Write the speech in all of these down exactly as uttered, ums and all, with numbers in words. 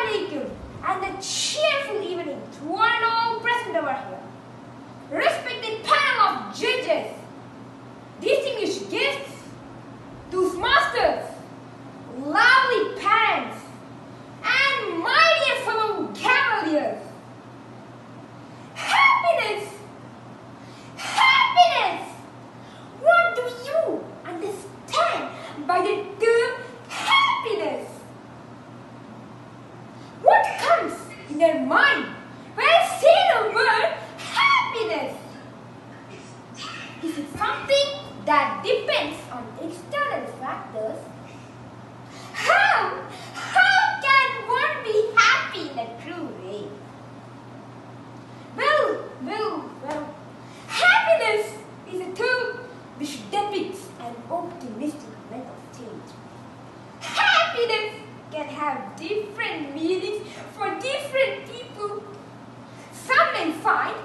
Assalamualaikum and a cheerful evening to one and all present over here. Respected panel of judges, distinguished guests, those masters, lovely parents, and my dear fellow cavaliers. Happiness! Happiness! What do you understand by the term happiness? What comes in their mind when I say the word happiness? Is it something that depends on external factors? How? How can one be happy in a true way? Well, well, well, happiness is a term which depicts an optimistic mental state. Happiness can have different meanings for different people. Some may find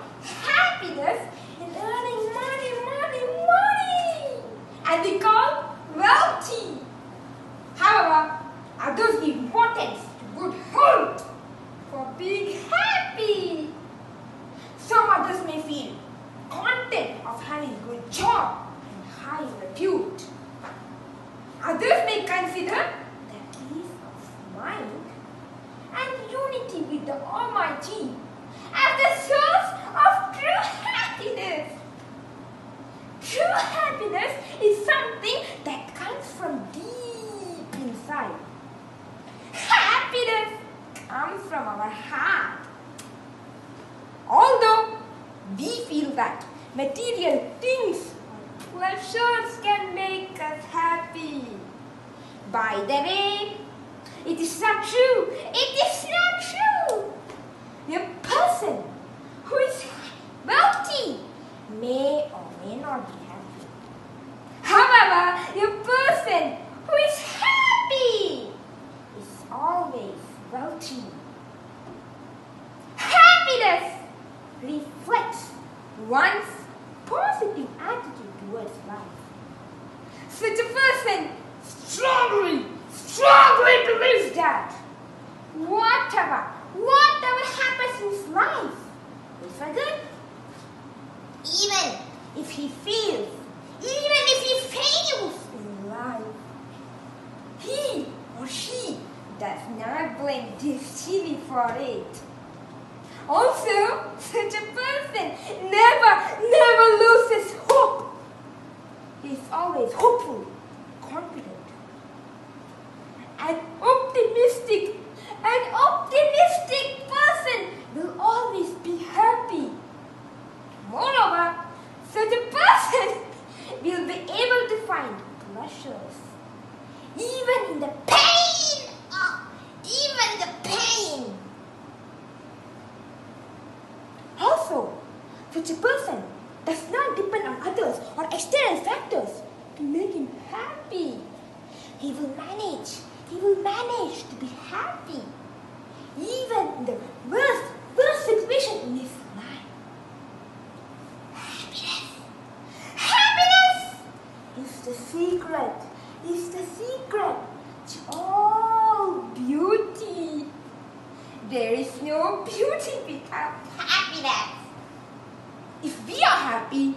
happiness in earning money, money, money, and they call wealthy. However, others give importance to good health for being happy. Some others may feel content of having a good job and high repute. Others may consider mind and unity with the Almighty as the source of true happiness. True happiness is something that comes from deep inside. Happiness comes from our heart. Although we feel that material things or pleasures can make us happy, by the way, it is not true. It is not true. The person who is wealthy may or may not be happy. However, the person who is happy is always wealthy. Happiness reflects one's positive attitude towards life. Such a person strongly strongly believes that whatever, whatever happens in his life is for good. Even if he fails, even if he fails in life, he or she does not blame destiny for it. Also, such a person never, never loses hope. He is always hopeful, confident, an optimistic, an optimistic person will always be happy. Moreover, such a person will be able to find pleasures, even in the pain, oh, even in the pain. Also, such a person does not depend on others or external factors to make him happy. He will manage. He will manage to be happy, even in the worst, worst situation in his life. Happiness! Happiness is the secret, is the secret to all beauty. There is no beauty without happiness. If we are happy,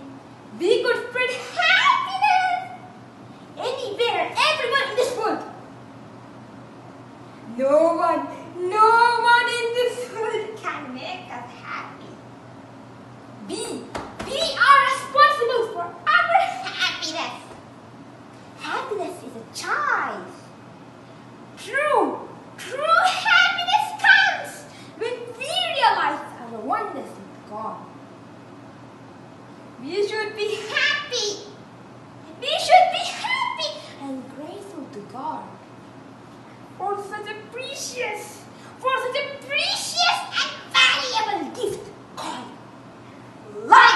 we could spread happiness anywhere, everyone in this world. No one, no one in this world can make us happy. We, we are responsible for our happiness. Happiness is a choice. True, true happiness comes when we realize our oneness with God. We should be happy. We should be happy and grateful to God for such a precious, for such a precious and valuable gift called life.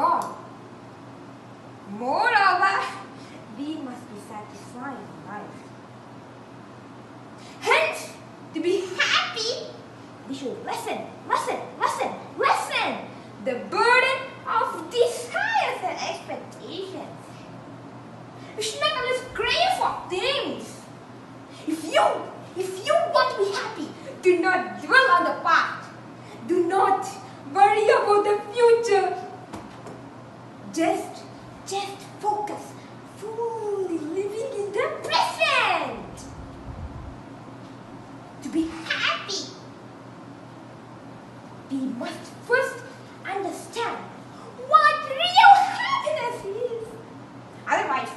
God. Moreover, we must be satisfied in life. Hence, to be happy, we should lessen, lessen, lessen, lessen the burden of desires and expectations. We should not always crave for things. If you, if you want to be happy, do not dwell on the past. Do not worry about the future. Just, just focus, fully living in the present. To be happy, we must first understand what real happiness is. Otherwise,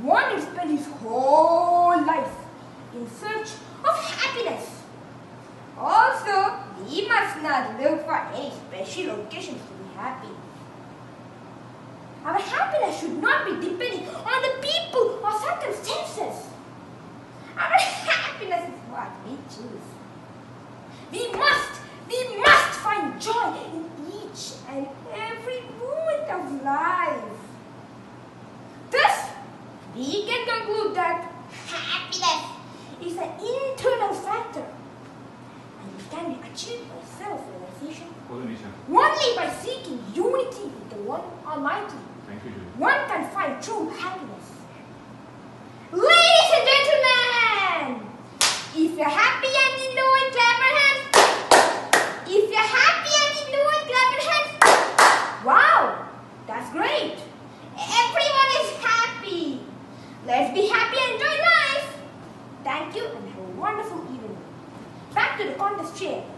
one will spend his whole life in search of happiness. Also, we must not look for any special occasions to be happy. Our happiness should not be depending on the people or circumstances. Our happiness is what we choose. We must, we must find joy in each and every moment of life. Thus, we can conclude that happiness is an internal factor. Can be achieved by self-realization only by seeking unity with the One Almighty. Thank you, Julie. One can find true happiness. Ladies and gentlemen, if you're happy and you know it, clap your hands. If you're happy and you know it, clap your hands. Wow, that's great. Everyone is happy. Let's be happy and enjoy life. Thank you and have a wonderful evening. Back to the contest chair.